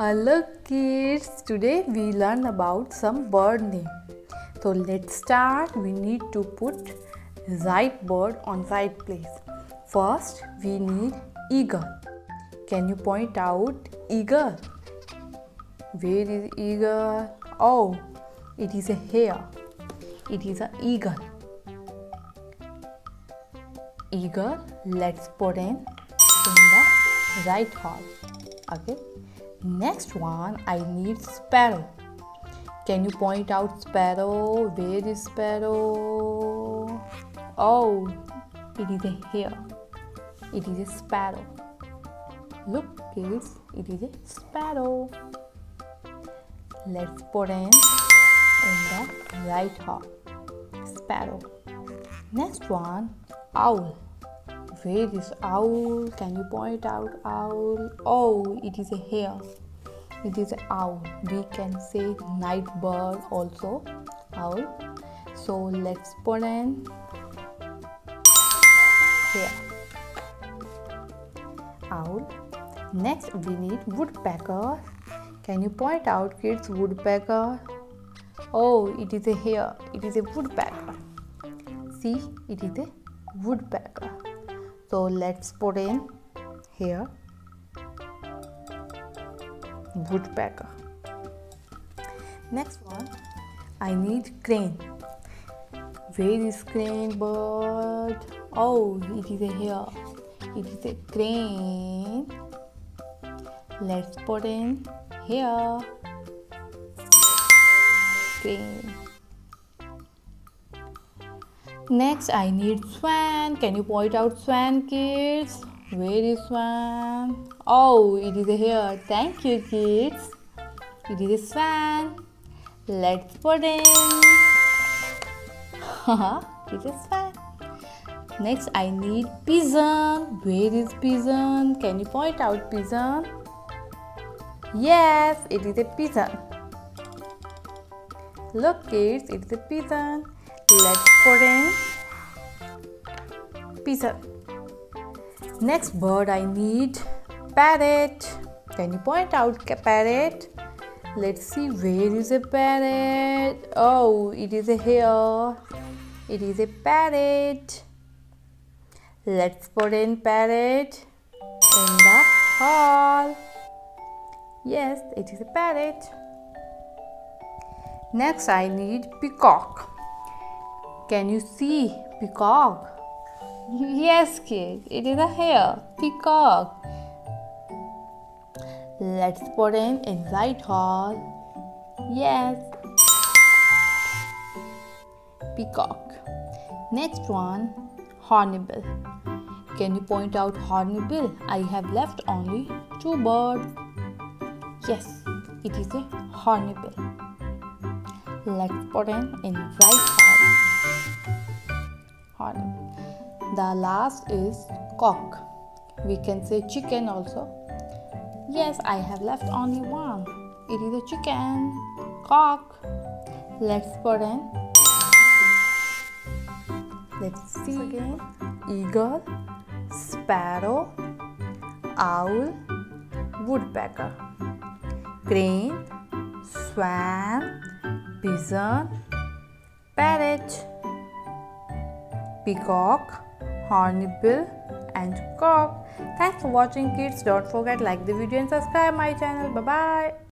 Hello kids, today we learn about some bird name. So let's start. We need to put right bird on right place. First we need eagle. Can you point out eagle? Where is eagle? Oh, it is a hare. It is an eagle. Eagle, let's put in the right hall. Okay. Next one, I need sparrow. Can you point out sparrow? Where is sparrow? Oh, it is a hare. It is a sparrow. Look kids, it is a sparrow. Let's put in the right hall. Sparrow. Next one, owl. Where is owl? Can you point out owl? Oh, it is a hare. It is an owl. We can say night bird also, owl. So let's put in here, owl. Next we need woodpecker. Can you point out kids woodpecker? Oh, it is a hare. It is a woodpecker. See, it is a woodpecker. So let's put in here, woodpecker. Next one, I need crane. Where is crane bird? Oh, it is here. It is a crane. Let's put in here, crane. Next, I need swan. Can you point out swan, kids? Where is swan? Oh, it is here. Thank you, kids. It is a swan. Let's put in. It is swan. Next, I need pigeon. Where is pigeon? Can you point out pigeon? Yes, it is a pigeon. Look, kids, it is a pigeon. Let's put in pizza. Next bird I need parrot. Can you point out parrot? Let's see, where is a parrot? Oh, it is here. It is a parrot. Let's put in parrot in the hall. Yes, it is a parrot. Next I need peacock. Can you see peacock? Yes kids, it is a hare, peacock. Let's put in right hall. Yes, peacock. Next one, hornbill. Can you point out hornbill? I have left only two birds. Yes, it is a hornbill. Let's put in right hall. The last is cock. We can say chicken also. Yes, I have left only one. It is a chicken. Cock. Let's put in. Let's see again. Eagle, sparrow, owl, woodpecker, crane, swan, pigeon, parrot, peacock, hornbill and cock. Thanks for watching kids. Don't forget, like the video and subscribe my channel. Bye bye.